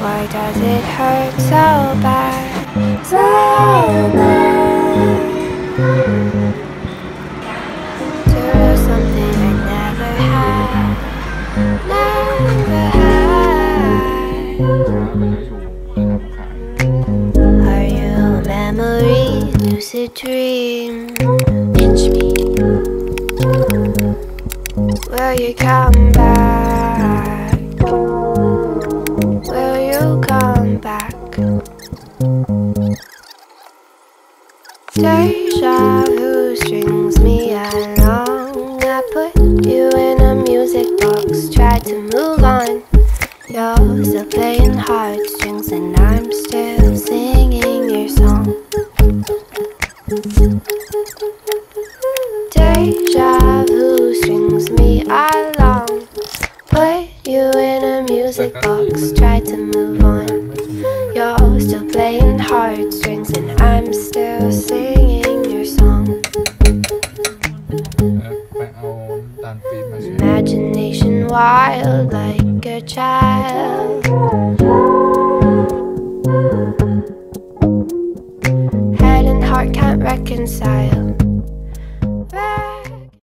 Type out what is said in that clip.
Why does it hurt so bad? So bad. To lose something I never had. Never had. Are you a memory? Lucid dream? Pinch me. Will you come back? Deja Who strings me along. I put you in a music box, tried to move on. You're still playing heartstrings and I'm still singing your song. Deja Who strings me along. Put you in a music box, tried to move on. You're still playing heartstrings and I'm still singing your song. Imagination wild like a child. Head and heart can't reconcile.